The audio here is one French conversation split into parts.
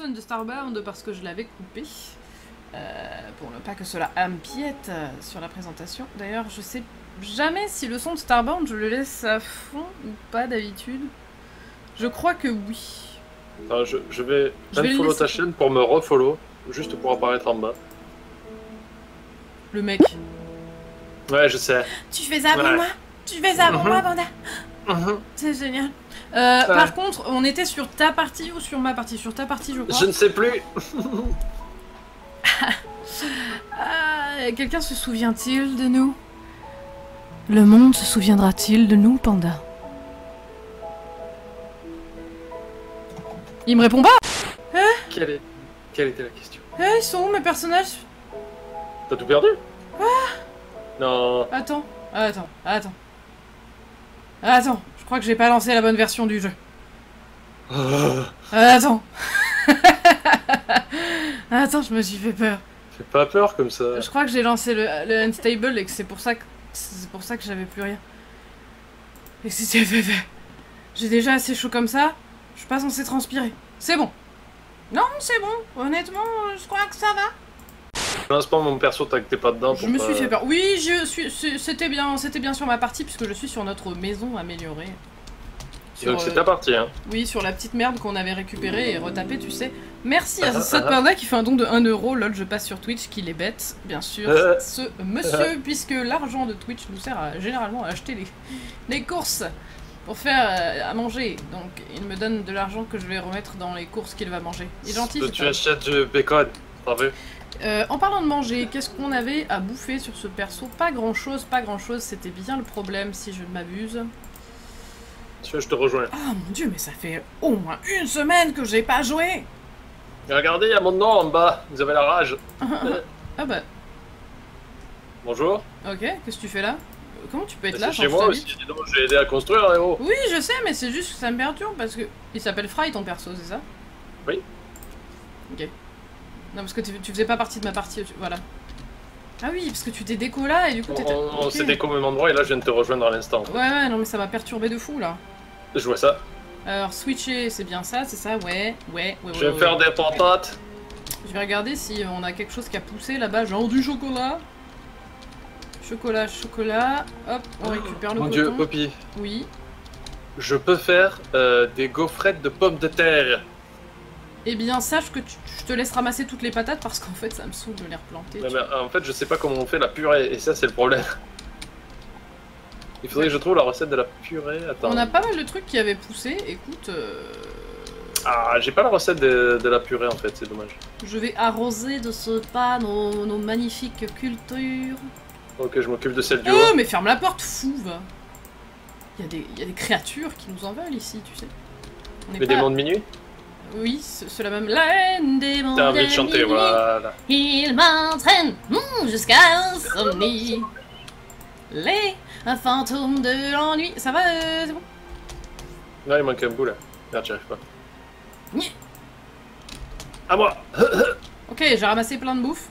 Tungsten de Starbound parce que je l'avais coupé. Pour ne pas que cela empiète sur la présentation. D'ailleurs, je sais jamais si le son de Starbound, je le laisse à fond ou pas d'habitude. Je crois que oui. Attends, je vais follow ta chaîne pour me refollow, juste pour apparaître en bas. Le mec. Ouais, je sais. Tu fais ça pour moi? Tu fais ça pour moi, Panda? C'est génial. Ouais. Par contre, on était sur ta partie ou sur ma partie? Sur ta partie, je crois. Je ne sais plus. Quelqu'un se souvient-il de nous? Le monde se souviendra-t-il de nous, Panda? Il me répond pas. Hein? Quelle était la question? Ils sont où mes personnages? T'as tout perdu? Quoi? Non. Attends. Je crois que j'ai pas lancé la bonne version du jeu. Attends. Attends, je me suis fait peur. Fais pas peur comme ça. Je crois que j'ai lancé le unstable et que c'est pour ça que j'avais plus rien. Et que c'était fait. J'ai déjà assez chaud comme ça. Je suis pas censée transpirer. C'est bon. Non, c'est bon. Honnêtement, je crois que ça va. Pour l'instant, mon perso t'es pas dedans. Je me suis fait peur. Oui, je suis. C'était bien sur ma partie puisque je suis sur notre maison améliorée. Donc c'est ta partie, hein. Oui, sur la petite merde qu'on avait récupérée et retapée, tu sais. Merci à cette panda qui fait un don de 1€. Lol, je passe sur Twitch, qu'il est bête, bien sûr, ce monsieur, puisque l'argent de Twitch nous sert généralement à acheter les courses pour faire à manger. Donc il me donne de l'argent que je vais remettre dans les courses qu'il va manger. Il est gentil. Tu achètes du bacon, t'as vu? En parlant de manger, qu'est-ce qu'on avait à bouffer sur ce perso? Pas grand-chose, pas grand-chose. C'était bien le problème, si je ne m'abuse. Je te rejoins. Ah mon dieu, mais ça fait au moins une semaine que j'ai pas joué. Regardez, il y a mon nom en bas. Vous avez la rage. Ah bah. Bonjour. Ok, qu'est-ce que tu fais là? Comment tu peux être là? Chez moi aussi, dis donc, j'ai aidé à construire, héros. Oui, je sais, mais c'est juste que ça me perturbe parce que. Il s'appelle Fry ton perso, c'est ça? Oui. Ok. Non, parce que tu faisais pas partie de ma partie, voilà. Ah oui, parce que tu t'es déco là et du coup t'étais... On s'est déco au même endroit et là je viens de te rejoindre à l'instant. Ouais, non mais ça m'a perturbé de fou là. Je vois ça. Alors switcher, c'est bien ça, c'est ça, ouais. Je vais faire des patates. Je vais regarder si on a quelque chose qui a poussé là-bas, genre du chocolat. Chocolat, hop, on récupère le coton. Mon dieu, Popee. Oui. Je peux faire des gaufrettes de pommes de terre. Eh bien, sache que je te laisse ramasser toutes les patates parce qu'en fait, ça me saoule de les replanter. En fait, je sais pas comment on fait la purée et ça, c'est le problème. Il faudrait que je trouve la recette de la purée. Attends. On a pas mal de trucs qui avaient poussé. Écoute. Ah, j'ai pas la recette de la purée en fait, c'est dommage. Je vais arroser de ce pas nos magnifiques cultures. Ok, je m'occupe de celle du haut. Oh, mais ferme la porte, fou va. Il y a des créatures qui nous en veulent ici, tu sais. Mais des mondes minuit? Oui, c'est la même. La haine des mondes. T'as envie de chanter, voilà. Il m'entraîne jusqu'à l'insomnie. Les fantômes de l'ennui. Ça va, c'est bon? Non, il manque un bout là. Merde, j'y arrive pas. À moi. Ok, j'ai ramassé plein de bouffe.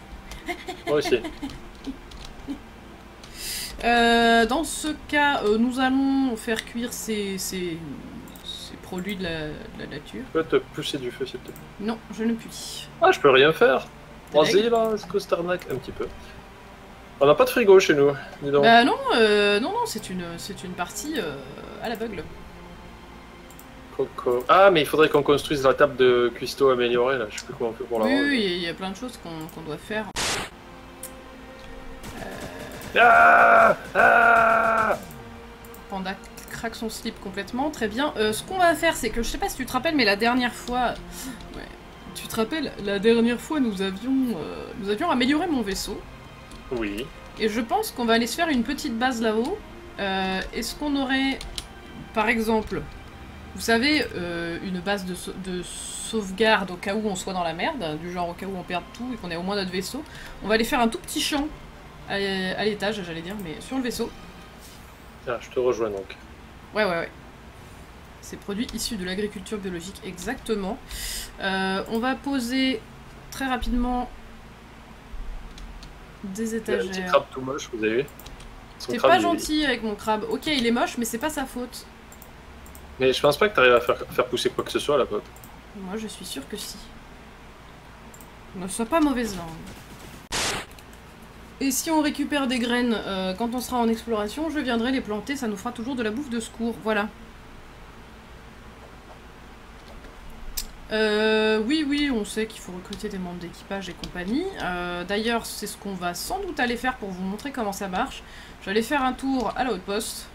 Moi aussi. Dans ce cas, nous allons faire cuire ces produit de la nature. Tu peux te pousser du feu, s'il te plaît? Non, je ne puis. Ah, je peux rien faire. Vas-y, là, est-ce que Starnac un petit peu? On n'a pas de frigo chez nous, dis donc. Bah non, non, c'est une partie à l'aveugle. Coco. Ah, mais il faudrait qu'on construise la table de cuistot améliorée, là. Je sais plus comment on fait pour la rendre. Oui, il y a plein de choses qu'on doit faire. Panda craque son slip complètement, très bien. Ce qu'on va faire, c'est que, je sais pas si tu te rappelles, mais la dernière fois... Ouais, tu te rappelles, la dernière fois, nous avions amélioré mon vaisseau. Oui. Et je pense qu'on va aller se faire une petite base là-haut. Est-ce qu'on aurait, par exemple, vous savez, une base de sauvegarde au cas où on soit dans la merde, du genre au cas où on perd tout et qu'on ait au moins notre vaisseau. On va aller faire un tout petit champ à l'étage, j'allais dire, mais sur le vaisseau. Ah, je te rejoins donc. Ouais. C'est produit issu de l'agriculture biologique, exactement. On va poser très rapidement des étagères. Un petit crabe tout moche, vous avez vu? T'es pas gentil avec mon crabe. Ok, il est moche, mais c'est pas sa faute. Mais je pense pas que t'arrives à faire pousser quoi que ce soit, la pote. Moi, je suis sûre que si. Ne sois pas mauvaise langue. Et si on récupère des graines quand on sera en exploration, je viendrai les planter, ça nous fera toujours de la bouffe de secours. Voilà. Oui, on sait qu'il faut recruter des membres d'équipage et compagnie. D'ailleurs, c'est ce qu'on va sans doute aller faire pour vous montrer comment ça marche. Je vais aller faire un tour à l'outpost.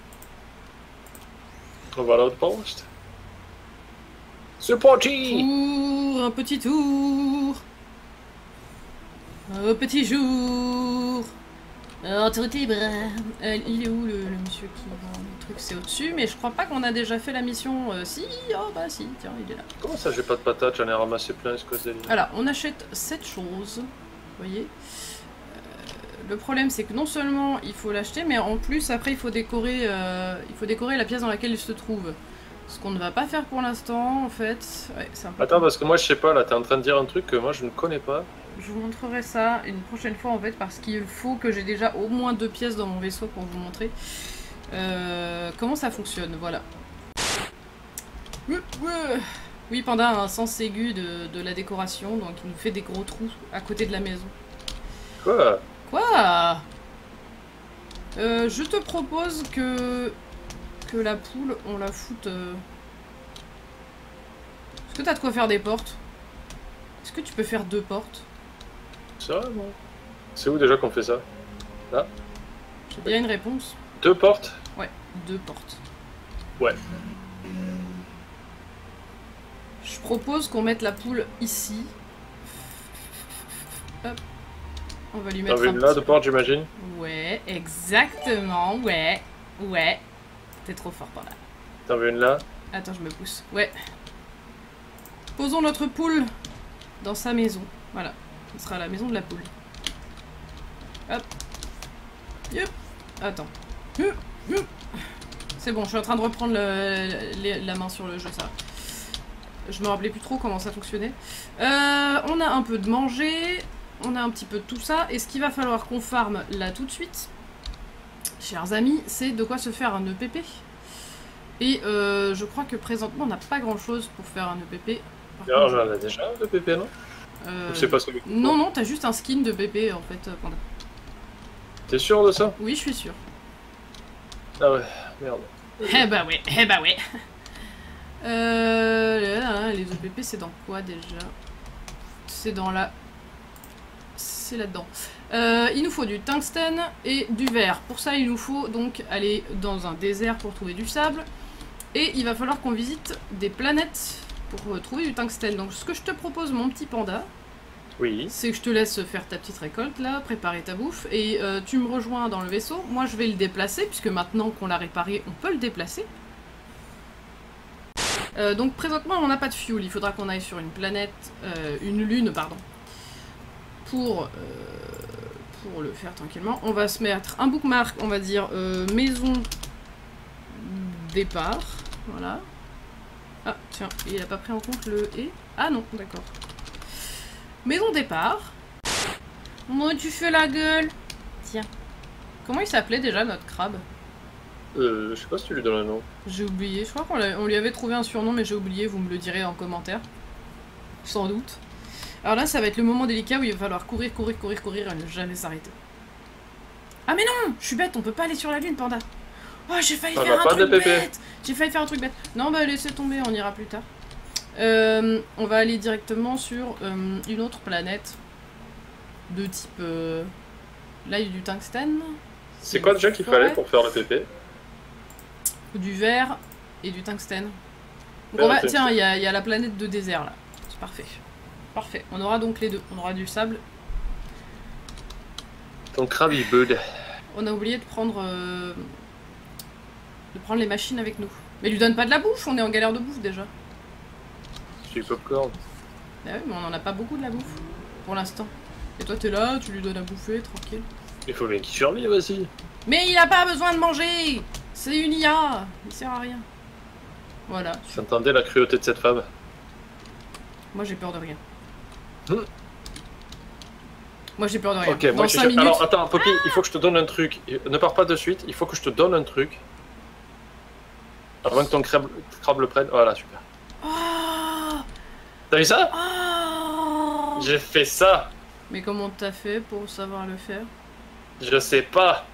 On va à l'outpost. Supporty! Pour un petit tour. Un petit jour. Entre tes bras. Il est où le monsieur qui vend le truc? C'est au-dessus, mais je crois pas qu'on a déjà fait la mission. Si, oh bah si, tiens, il est là. Comment ça, j'ai pas de patates? J'en ai ramassé plein, ce cause. Alors, on achète 7 choses, vous voyez. Le problème, c'est que non seulement il faut l'acheter, mais en plus, après, il faut décorer la pièce dans laquelle il se trouve. Ce qu'on ne va pas faire pour l'instant, en fait. Ouais, c'est un peu... Attends, parce que moi, je sais pas, là, t'es en train de dire un truc que moi, je ne connais pas. Je vous montrerai ça une prochaine fois en fait, parce qu'il faut que j'ai déjà au moins 2 pièces dans mon vaisseau pour vous montrer comment ça fonctionne, voilà. Oui, Panda a un sens aigu de la décoration, donc il nous fait des gros trous à côté de la maison. Quoi? Quoi? Je te propose que la poule, on la foute... Est-ce que t'as de quoi faire des portes? Est-ce que tu peux faire 2 portes? Ça, non. C'est où déjà qu'on fait ça? Là? J'ai bien une réponse. 2 portes? Ouais, 2 portes. Ouais. Je propose qu'on mette la poule ici. Hop. On va lui mettre un là, 2 portes, j'imagine? Ouais, exactement, ouais. Ouais. T'es trop fort par là. T'en veux une là? Attends, je me pousse. Ouais. Posons notre poule dans sa maison. Voilà. Ce sera la maison de la poule. Hop. Yup. Attends. C'est bon, je suis en train de reprendre la main sur le jeu, ça. Je me rappelais plus trop comment ça fonctionnait. On a un peu de manger. On a un petit peu de tout ça. Et ce qu'il va falloir qu'on farme là tout de suite, chers amis, c'est de quoi se faire un EPP. Et je crois que présentement, on n'a pas grand-chose pour faire un EPP. Par contre, on en a déjà un EPP, non? Pas celui que... Non, non, t'as juste un skin de bébé en fait, Panda. T'es sûr de ça? Oui, je suis sûr. Ah ouais, merde. Eh bah ouais, eh bah ouais. Les EPP, c'est dans quoi déjà? C'est dans la... C'est là-dedans. Il nous faut du tungsten et du verre. Pour ça, il nous faut donc aller dans un désert pour trouver du sable. Et il va falloir qu'on visite des planètes pour trouver du tungsten. Donc ce que je te propose, mon petit panda, oui, c'est que je te laisse faire ta petite récolte là, préparer ta bouffe, et tu me rejoins dans le vaisseau. Moi je vais le déplacer, puisque maintenant qu'on l'a réparé, on peut le déplacer. Donc présentement on n'a pas de fuel, il faudra qu'on aille sur une planète, une lune pardon, pour le faire tranquillement. On va se mettre un bookmark, on va dire maison départ, voilà. Ah, tiens, il a pas pris en compte le « et ». Ah non, d'accord. Maison départ. Moi, tu fais la gueule. Tiens. Comment il s'appelait déjà, notre crabe? Je sais pas si tu lui donnes un nom. J'ai oublié. Je crois qu'on lui avait trouvé un surnom, mais j'ai oublié. Vous me le direz en commentaire. Sans doute. Alors là, ça va être le moment délicat où il va falloir courir et ne jamais s'arrêter. Ah mais non! Je suis bête, on peut pas aller sur la lune, Panda. Oh, j'ai failli faire un truc bête. J'ai failli faire un truc bête. Non, bah laissez tomber, on ira plus tard. On va aller directement sur une autre planète de type... Là, il y a du tungsten. C'est quoi déjà qu'il fallait pour faire le PP? Du verre et du tungsten. Donc, on va... Tiens, il y a la planète de désert, là. C'est parfait. Parfait. On aura donc les deux. On aura du sable. Ton crabe, il beude. On a oublié de prendre... De prendre les machines avec nous. Mais lui donne pas de la bouffe, on est en galère de bouffe déjà. J'ai du popcorn. Ah oui, mais on en a pas beaucoup de la bouffe pour l'instant. Et toi t'es là, tu lui donnes à bouffer, tranquille. Il faut bien qu'il survive aussi. Mais il a pas besoin de manger. C'est une IA, il sert à rien. Voilà. J'entendais la cruauté de cette femme. Moi j'ai peur de rien. Moi j'ai peur de rien. Ok, dans moi 5 minutes... Alors attends, Popee, il faut que je te donne un truc. Ne pars pas de suite, il faut que je te donne un truc. Avant que ton crabe le prenne. Voilà, super. Oh, t'as vu ça? Oh, J'ai fait ça. Mais comment t'as fait pour savoir le faire? Je sais pas.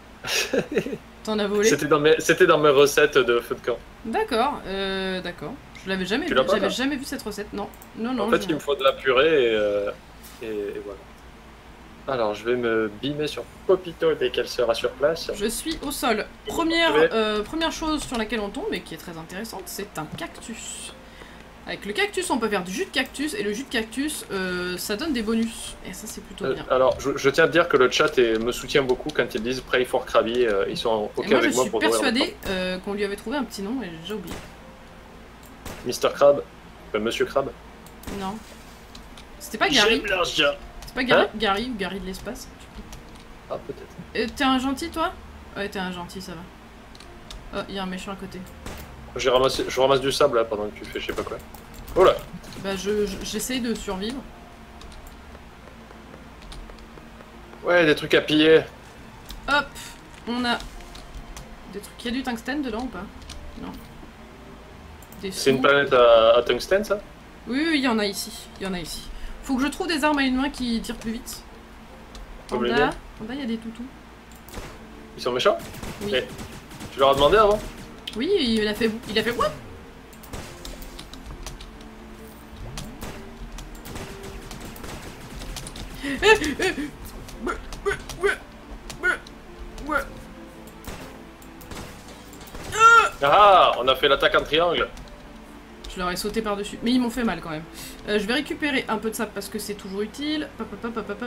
T'en as volé? C'était dans mes recettes de feu de camp. D'accord, d'accord. Je l'avais jamais vu. J'avais jamais vu cette recette, non. Non, non. En fait, il me faut de la purée et voilà. Alors, je vais me bimer sur Popito dès qu'elle sera sur place. Je suis au sol. Première chose sur laquelle on tombe et qui est très intéressante, c'est un cactus. Avec le cactus, on peut faire du jus de cactus, et le jus de cactus, ça donne des bonus. Et ça, c'est plutôt bien. Alors, je tiens à dire que le chat me soutient beaucoup quand ils disent Pray for Krabby. Ils sont OK avec moi pour jouer. Je suis persuadé qu'on lui avait trouvé un petit nom, et j'ai oublié. Mister Crab, Monsieur Crab. Non. C'était pas Gary. C'est pas Gary, hein? Gary ou Gary de l'espace. Ah, peut-être. T'es un gentil, toi? Ouais, t'es un gentil, ça va. Oh, il y a un méchant à côté. Je ramasse du sable là pendant que tu fais je sais pas quoi. Oh là. Bah j'essaye de survivre. Ouais, des trucs à piller. Hop, on a des trucs. Il y a du tungsten dedans ou pas? Non. C'est une planète à tungsten ça? Oui, oui, il y en a ici. Il y en a ici. Faut que je trouve des armes à une main qui tirent plus vite. Panda, il y a des toutous. Ils sont méchants? Oui. Hey, tu leur as demandé avant? Oui, il a fait quoi? Ah, on a fait l'attaque en triangle. Je leur ai sauté par-dessus, mais ils m'ont fait mal quand même. Je vais récupérer un peu de sable parce que c'est toujours utile.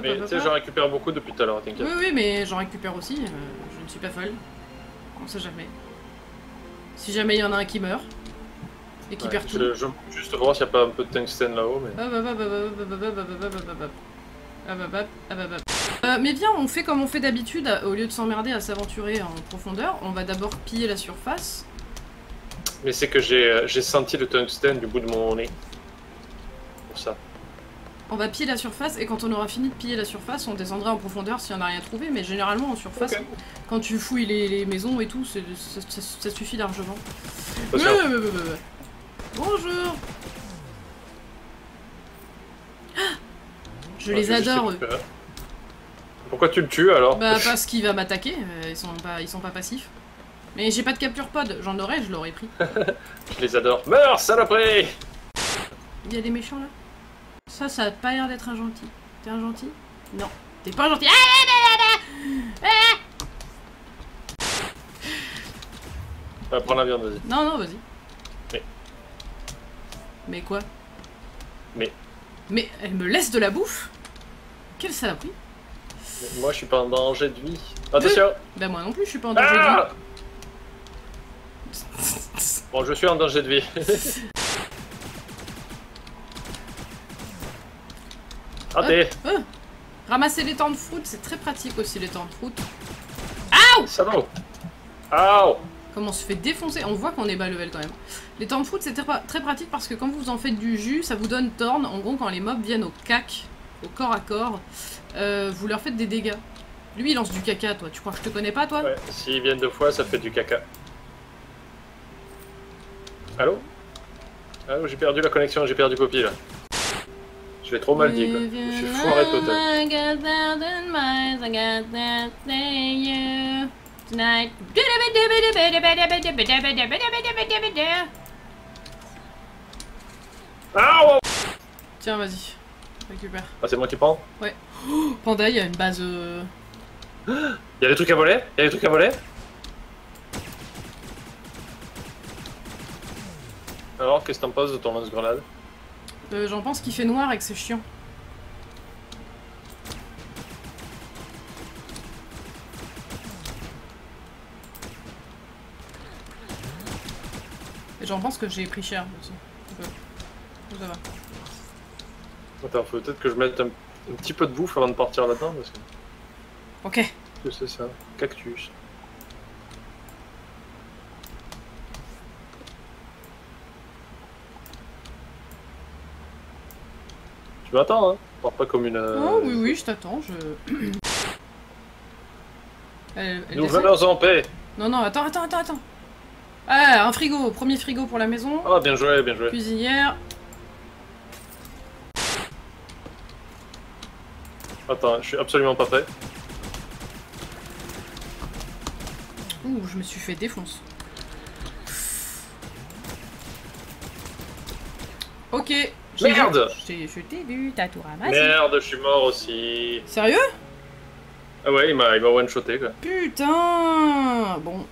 Mais tu sais, j'en récupère beaucoup depuis tout à l'heure, t'inquiète. Oui, oui, mais j'en récupère aussi. Je ne suis pas folle. On sait jamais. Si jamais il y en a un qui meurt et qui perd tout. Je veux juste voir s'il n'y a pas un peu de tungsten là-haut. Mais bien, on fait comme on fait d'habitude, au lieu de s'emmerder à s'aventurer en profondeur, on va d'abord piller la surface. Mais c'est que j'ai senti le tungsten du bout de mon nez. Pour ça. On va piller la surface et quand on aura fini de piller la surface, on descendra en profondeur si on n'a rien trouvé. Mais généralement en surface, okay. Quand tu fouilles les maisons et tout, ça suffit largement. Bonjour. Je les adore. Pourquoi tu le tues alors? Bah parce qu'il va m'attaquer. Ils sont pas passifs. Mais j'ai pas de capture pod. J'en aurais, je l'aurais pris. Je les adore. Meurs, saloperie! Il y a des méchants là. Ça a pas l'air d'être un gentil. T'es un gentil? Non. T'es pas un gentil. Prends la viande, vas-y. Non, non, vas-y. Mais quoi? Mais elle me laisse de la bouffe? Quelle saloperie! Moi, je suis pas en danger de vie. Attention! Bah, moi non plus, je suis pas en danger de vie. Bon, je suis en danger de vie. Ramasser les temps de fruits, c'est très pratique aussi les temps de fruits. Aouh! Salaud! Aouh! Comme on se fait défoncer, on voit qu'on est bas level quand même. Les temps de fruits, c'est très pratique parce que quand vous en faites du jus, ça vous donne torn. En gros, quand les mobs viennent au cac, au corps à corps, vous leur faites des dégâts. Lui, il lance du caca, toi. Tu crois que je te connais pas, toi? Ouais, s'ils viennent deux fois, ça fait du caca. Allô? Allô, j'ai perdu la connexion, j'ai perdu Popee là. Je l'ai trop mal dit quoi. Je suis foiré total. Ah, tiens, vas-y. Récupère. Ah, c'est moi qui prends? Ouais. Oh, Panda, il y a une base. Il y a des trucs à voler? Il y a des trucs à voler? Alors, qu'est-ce que t'en penses de ton lance-grenade? J'en pense qu'il fait noir et que c'est chiant. Et j'en pense que j'ai pris cher aussi. Ça va. Attends, faut peut-être que je mette un petit peu de bouffe avant de partir là-dedans. Parce que... Ok. Qu'est-ce que c'est ça? Cactus. Je m'attends, hein. Je pars pas comme une... Oh oui, oui, je t'attends, Nous venons en paix. Non, non, attends. Ah, un frigo, premier frigo pour la maison. Ah, bien joué, bien joué. Cuisinière. Attends, je suis absolument pas prêt. Ouh, je me suis fait défoncer. Ok. Merde! Je t'ai vu, t'as tout ramassé. Merde, je suis mort aussi. Sérieux? Ah ouais, il m'a one-shoté quoi. Putain! Bon.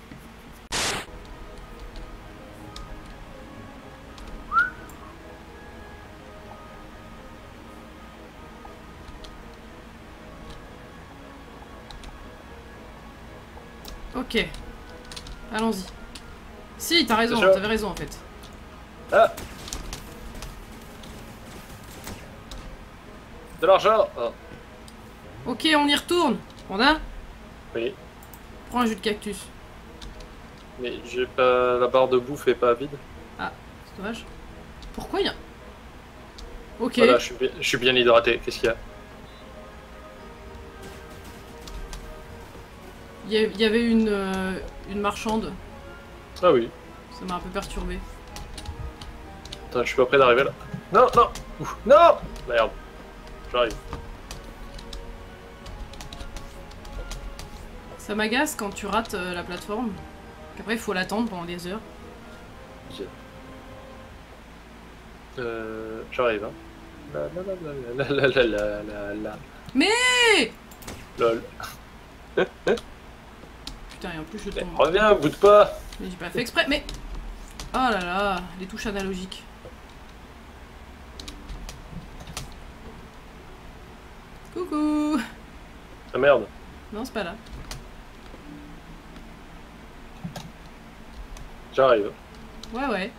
Ok. Allons-y. Si, t'as raison, t'avais raison en fait. Ah! De l'argent! Oh. Ok, on y retourne. On a? Oui. Prends un jus de cactus. Mais j'ai pas. La barre de bouffe est pas vide. Ah, c'est dommage. Pourquoi y'a. Ok. Voilà, je suis bien hydraté. Qu'est-ce qu'il y a? Il y avait une marchande. Ah oui. Ça m'a un peu perturbé. Attends, je suis pas prêt d'arriver là. Non, non! Ouf. Non! Merde. J'arrive. Ça m'agace quand tu rates la plateforme. Après, il faut l'attendre pendant des heures. Okay. J'arrive, hein. La la la la la la la la. Mais! Lol. Putain, et en plus, je tombe. Reviens, boude pas! Mais j'ai pas fait exprès, mais. Oh là là, les touches analogiques. Coucou! Ah merde! Non, c'est pas là. J'arrive. Ouais, ouais.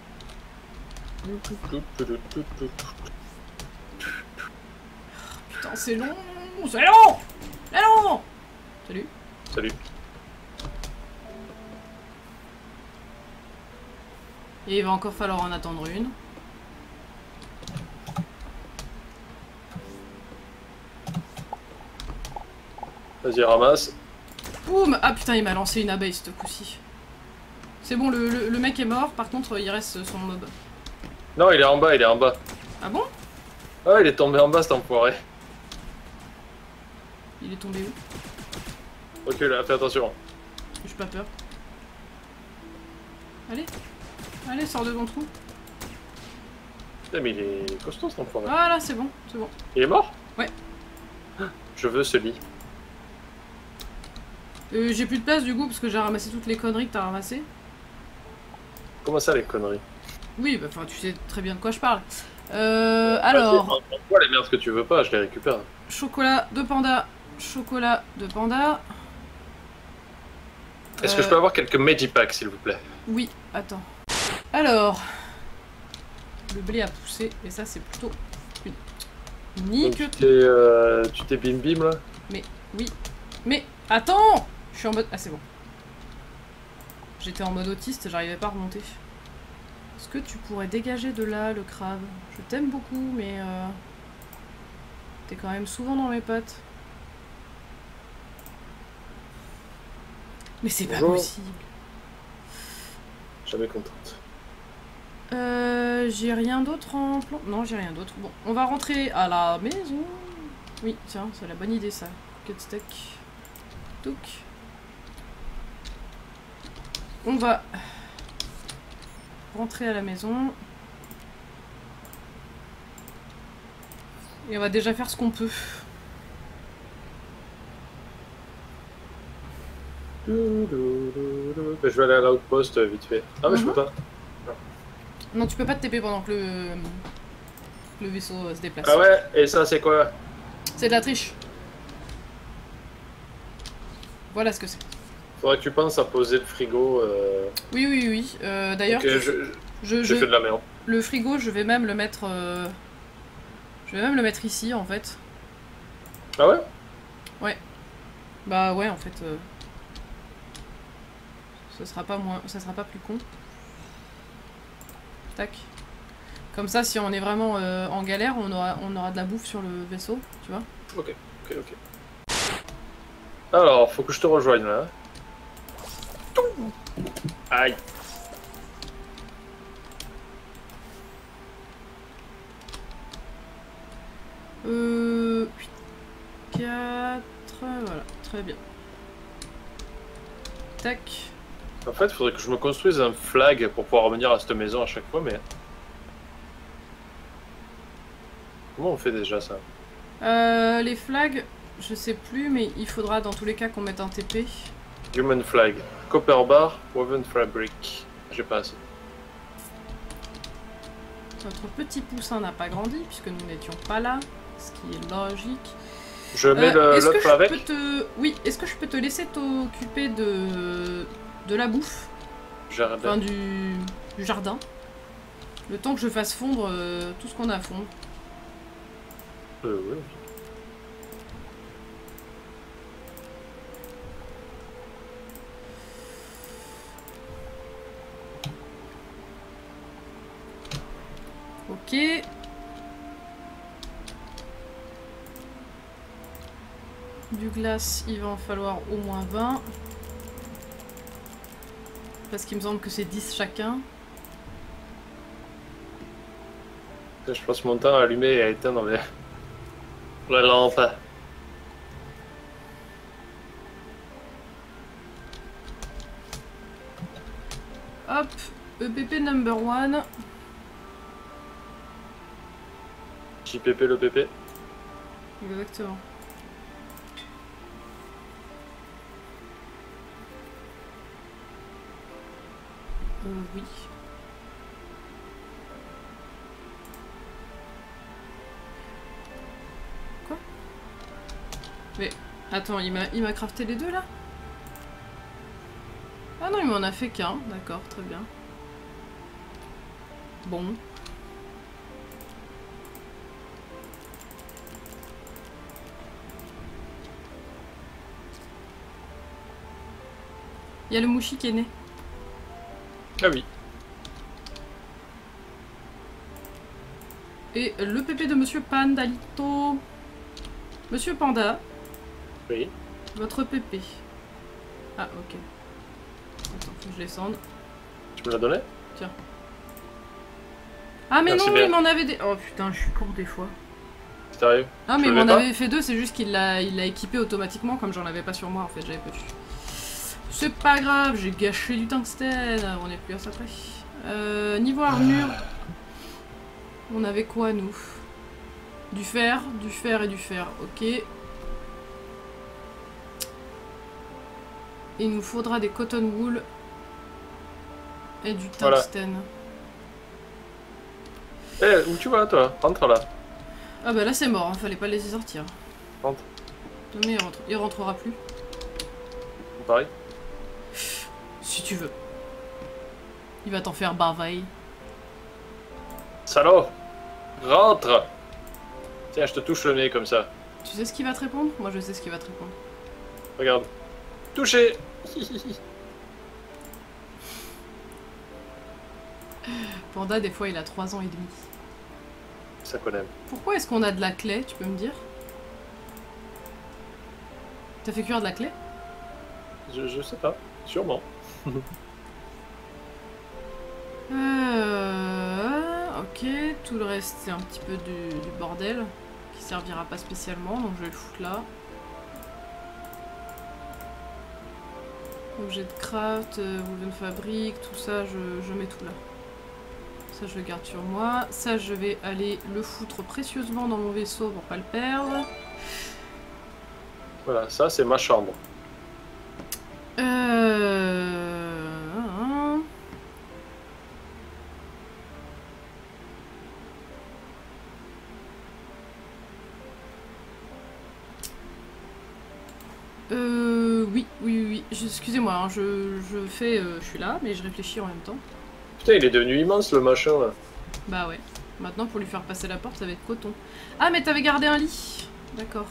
Putain, c'est long! C'est long! C'est long! Salut! Salut! Et il va encore falloir en attendre une. Vas-y, ramasse. Boum! Ah putain, il m'a lancé une abeille ce coup-ci. C'est bon, le mec est mort, par contre, il reste son mob. Non, il est en bas, il est en bas. Ah bon? Ah, il est tombé en bas cet enfoiré. Il est tombé où? Ok, là, fais attention. J'ai pas peur. Allez, allez, sors de ton trou. Putain, mais il est costaud cet enfoiré. Ah là, c'est bon, c'est bon. Il est mort? Ouais. Je veux ce lit. J'ai plus de place du coup parce que j'ai ramassé toutes les conneries que t'as ramassées. Comment ça les conneries? Oui, bah enfin tu sais très bien de quoi je parle. Alors... Pourquoi les merdes que tu veux pas, je les récupère. Chocolat de panda. Chocolat de panda. Est-ce que je peux avoir quelques Medipacks s'il vous plaît? Oui, attends. Alors... Le blé a poussé et ça c'est plutôt une... Nique. Donc, tu t'es bim bim là? Mais oui. Mais... Attends! Je suis en mode... Ah c'est bon. J'étais en mode autiste, j'arrivais pas à remonter. Est-ce que tu pourrais dégager de là le crabe? Je t'aime beaucoup, mais... T'es quand même souvent dans mes pattes. Mais c'est pas possible. Jamais contente. J'ai rien d'autre en plan... Non, j'ai rien d'autre. Bon, on va rentrer à la maison. Oui, tiens, c'est la bonne idée ça. Cut steak. Donc, on va rentrer à la maison et on va déjà faire ce qu'on peut. Je vais aller à l'outpost vite fait. Ah mais je peux pas. Non, tu peux pas te TP pendant que le vaisseau se déplace. Ah ouais, et ça c'est quoi? C'est de la triche. Voilà ce que c'est. Faudrait que tu penses à poser le frigo. Oui, oui, oui. D'ailleurs, okay, j'ai fait de la merde. Le frigo, je vais même le mettre. Je vais même le mettre ici, en fait. Ah ouais? Ouais. Bah ouais, en fait. Ça sera pas moins, ça sera pas plus con. Tac. Comme ça, si on est vraiment en galère, on aura de la bouffe sur le vaisseau, tu vois? Ok, ok, ok. Alors, faut que je te rejoigne là. Aïe. Ok. 4, voilà, très bien. Tac. En fait, il faudrait que je me construise un flag pour pouvoir revenir à cette maison à chaque fois, mais... Comment on fait déjà ça? Les flags, je sais plus, mais il faudra dans tous les cas qu'on mette un TP. Human flag, copper bar, woven fabric. J'ai pas assez. Notre petit poussin n'a pas grandi puisque nous n'étions pas là, ce qui est logique. Je mets l'œuf avec. Oui, est-ce que je peux te laisser t'occuper de la bouffe, jardin. Enfin, du jardin, le temps que je fasse fondre tout ce qu'on a à fondre. Oui. Ok. Du glace, il va en falloir au moins 20. Parce qu'il me semble que c'est 10 chacun. Je passe mon temps à allumer et à éteindre la lampe. Hop, EPP number one. JPP le PP. Exactement. Oui. Quoi? Mais attends, il m'a crafté les deux là? Ah non, il m'en a fait qu'un, d'accord, très bien. Bon. Il y a le mouchi qui est né. Ah oui. Et le pépé de Monsieur Pandalito. Monsieur Panda. Oui. Votre pépé. Ah, ok. Attends, faut que je descende. Tu me l'as donné? Tiens. Ah, mais merci non, bien. Il m'en avait des... Oh putain, je suis con des fois. Sérieux? Ah, mais il m'en avait fait deux, c'est juste qu'il l'a équipé automatiquement, comme j'en avais pas sur moi en fait, j'avais pas vu. C'est pas grave, j'ai gâché du tungsten. On est plus à ça près. Niveau armure, on avait quoi nous? Du fer et du fer. Ok. Il nous faudra des cotton wool et du tungsten. Voilà. Eh, où tu vas toi? Rentre là. Ah bah là c'est mort, hein. Fallait pas le laisser sortir. Rentre. Mais il rentrera plus. Pareil. Si tu veux. Il va t'en faire barvaille. Salaud! Rentre! Tiens, je te touche le nez comme ça. Tu sais ce qu'il va te répondre? Moi, je sais ce qu'il va te répondre. Regarde. Touché! Panda, des fois, il a 3 ans et demi. Ça qu'on aime. Pourquoi est-ce qu'on a de la clé, tu peux me dire? T'as fait cuire de la clé? Je sais pas. Sûrement. Ok, tout le reste c'est un petit peu du bordel qui servira pas spécialement, donc je vais le foutre là. Objet de craft, woven fabric, tout ça, je mets tout là. Ça je le garde sur moi. Ça je vais aller le foutre précieusement dans mon vaisseau pour pas le perdre. Voilà, ça c'est ma chambre. Oui. Excusez-moi, hein, je suis là, mais je réfléchis en même temps. Putain, il est devenu immense le machin là. Bah ouais. Maintenant, pour lui faire passer la porte, ça va être coton. Ah, mais t'avais gardé un lit. D'accord.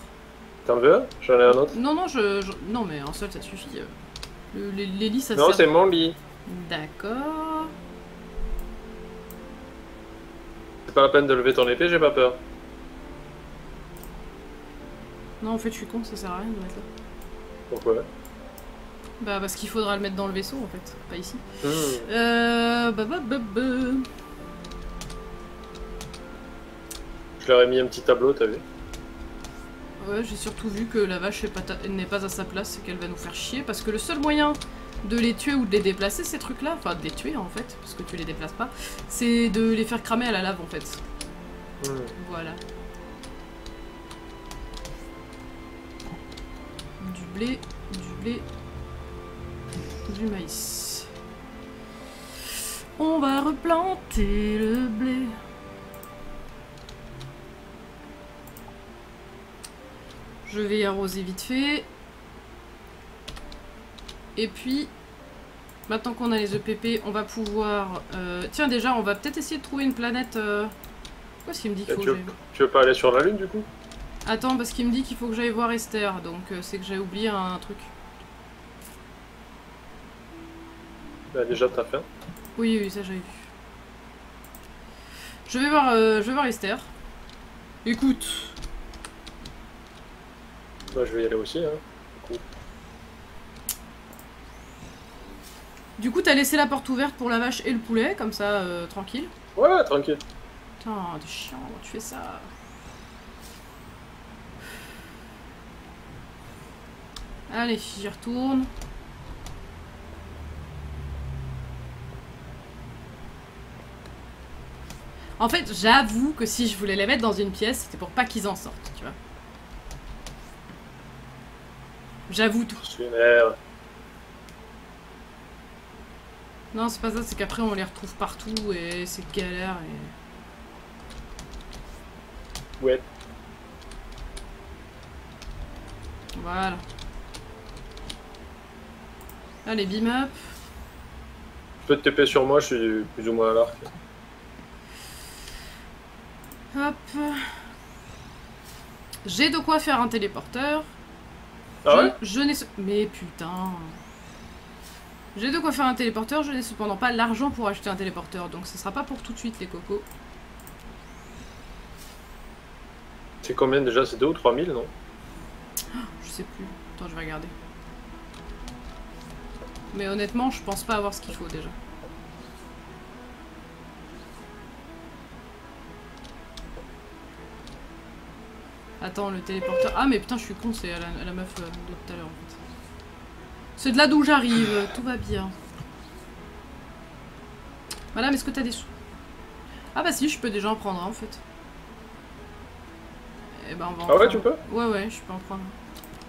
T'en veux un? J'en ai un autre. Non, non, non, mais un seul, ça suffit. Les lits, ça sert. Non, c'est mon lit. D'accord. C'est pas la peine de lever ton épée, j'ai pas peur. Non, en fait, je suis con, ça sert à rien de mettre là. Pourquoi? Bah parce qu'il faudra le mettre dans le vaisseau en fait, pas ici. Je leur ai mis un petit tableau, t'as vu? Ouais, j'ai surtout vu que la vache n'est pas à sa place et qu'elle va nous faire chier, parce que le seul moyen de les tuer ou de les déplacer, ces trucs-là, enfin de les tuer en fait, parce que tu les déplaces pas, c'est de les faire cramer à la lave en fait. Mmh. Voilà. Du blé, du maïs. On va replanter le blé. Je vais arroser vite fait. Et puis, maintenant qu'on a les EPP, on va pouvoir... Tiens, déjà, on va peut-être essayer de trouver une planète... Pourquoi s'il me dit qu'il faut... Tu veux pas aller sur la Lune, du coup? Attends, parce qu'il me dit qu'il faut que j'aille voir Esther, donc c'est que j'ai oublié un truc. Bah déjà, t'as faim? Oui, oui, ça j'avais vu. Je vais voir Esther. Écoute... Bah, je vais y aller aussi, hein. Du coup, t'as laissé la porte ouverte pour la vache et le poulet, comme ça, tranquille. Ouais, tranquille. Putain, t'es chiant, tu fais ça. Allez, j'y retourne. En fait, j'avoue que si je voulais les mettre dans une pièce, c'était pour pas qu'ils en sortent, tu vois. J'avoue tout. Merde. Non, c'est pas ça, c'est qu'après on les retrouve partout et c'est galère et... Ouais. Voilà. Allez, beam up. Tu peux te TP sur moi, je suis plus ou moins à l'arc. Hop. J'ai de quoi faire un téléporteur. Ah ouais ? Mais putain... J'ai de quoi faire un téléporteur, je n'ai cependant pas l'argent pour acheter un téléporteur, donc ce sera pas pour tout de suite les cocos. C'est combien déjà? C'est 2 ou 3 000, non? Je sais plus. Attends, je vais regarder. Mais honnêtement, je pense pas avoir ce qu'il faut déjà. Attends, le téléporteur... Ah mais putain, je suis con, c'est à la meuf de tout à l'heure en fait. C'est de là d'où j'arrive, tout va bien. Madame, est-ce que t'as des sous? Ah bah si, je peux déjà en prendre en fait. Et ben on va en prendre. Ouais, tu peux? Ouais, je peux en prendre.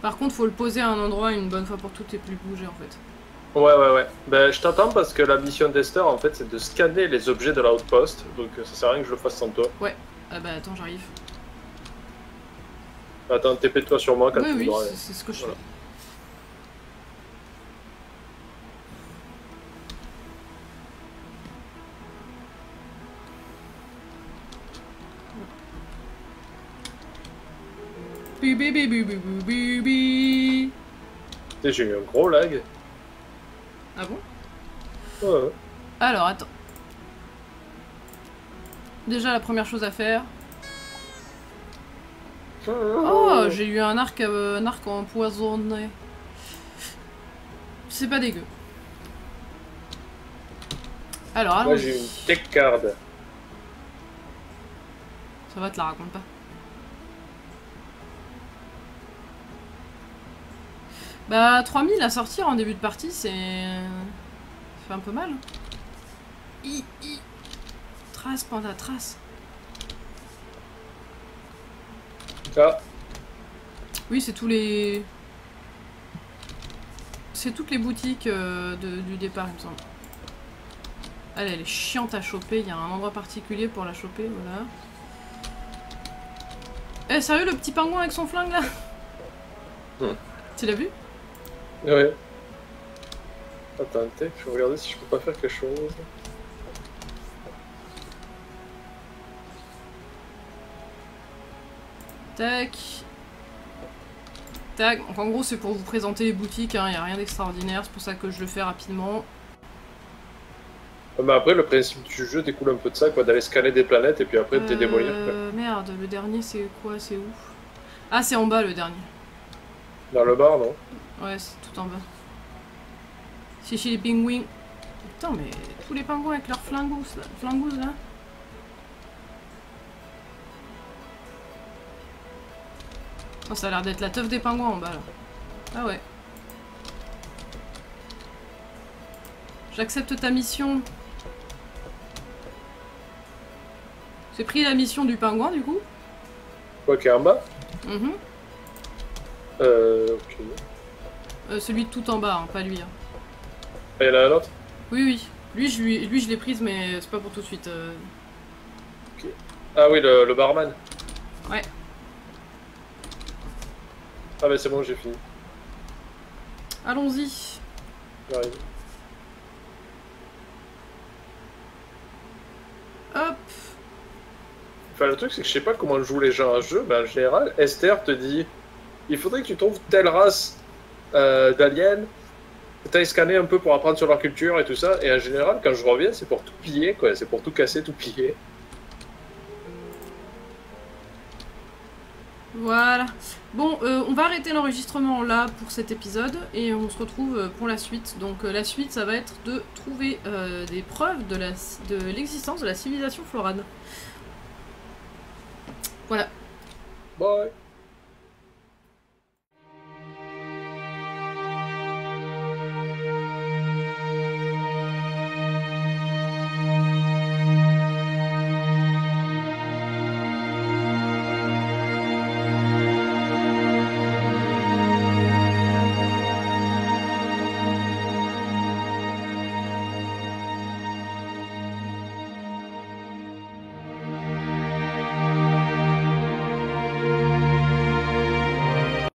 Par contre, faut le poser à un endroit une bonne fois pour toutes et plus bouger en fait. Ouais. Ben je t'attends parce que la mission d'Esther en fait c'est de scanner les objets de l'outpost, donc ça sert à rien que je le fasse sans toi. Ouais, ah bah attends, j'arrive. Attends, TP toi sur moi quand tu voudras. Oui, c'est ce que je fais. J'ai eu un gros lag. Ah bon? Ouais. Alors attends. Déjà la première chose à faire. Oh, j'ai eu un arc empoisonné. C'est pas dégueu. Alors allons-y. Moi j'ai une tech card. Ça va, te la raconte pas. Bah 3000 à sortir en début de partie, c'est... Ça fait un peu mal. Trace, panda, trace. Ah. Oui, c'est tous les... C'est toutes les boutiques du départ, il me semble. Elle est chiante à choper, il y a un endroit particulier pour la choper, voilà. Eh, sérieux, le petit pingouin avec son flingue, là? Tu l'as vu? Ouais. Attends, je vais regarder si je peux pas faire quelque chose. Tac. Tac. Donc en gros, c'est pour vous présenter les boutiques, hein. Il n'y a rien d'extraordinaire, c'est pour ça que je le fais rapidement. Mais après, le principe du jeu découle un peu de ça, quoi, d'aller scanner des planètes et puis après de les démolir. Merde, le dernier c'est quoi? C'est où? Ah, c'est en bas le dernier. Dans le bar, non? Ouais, c'est tout en bas. C'est chez les pingouins. Putain, mais tous les pingouins avec leurs flingousses là. Oh, ça a l'air d'être la teuf des pingouins en bas là. Ah ouais. J'accepte ta mission. J'ai pris la mission du pingouin du coup. Quoi qu'il y a en bas? Ok. Celui de tout en bas, hein, pas lui. Hein. Et là l'autre? Oui, oui. Lui, je l'ai prise, mais c'est pas pour tout de suite. Ok. Ah oui, le barman. Ouais. Ah mais c'est bon, j'ai fini. Allons-y. J'arrive. Hop. Enfin, le truc, c'est que je sais pas comment jouent les gens à ce jeu. Ben, en général, Esther te dit il faudrait que tu trouves telle race d'aliens. T'as scanné un peu pour apprendre sur leur culture et tout ça. Et en général, quand je reviens, c'est pour tout piller, quoi. C'est pour tout casser, tout piller. Voilà. Bon, on va arrêter l'enregistrement là pour cet épisode et on se retrouve pour la suite. Donc la suite, ça va être de trouver des preuves de l'existence de la civilisation Florane. Voilà. Bye.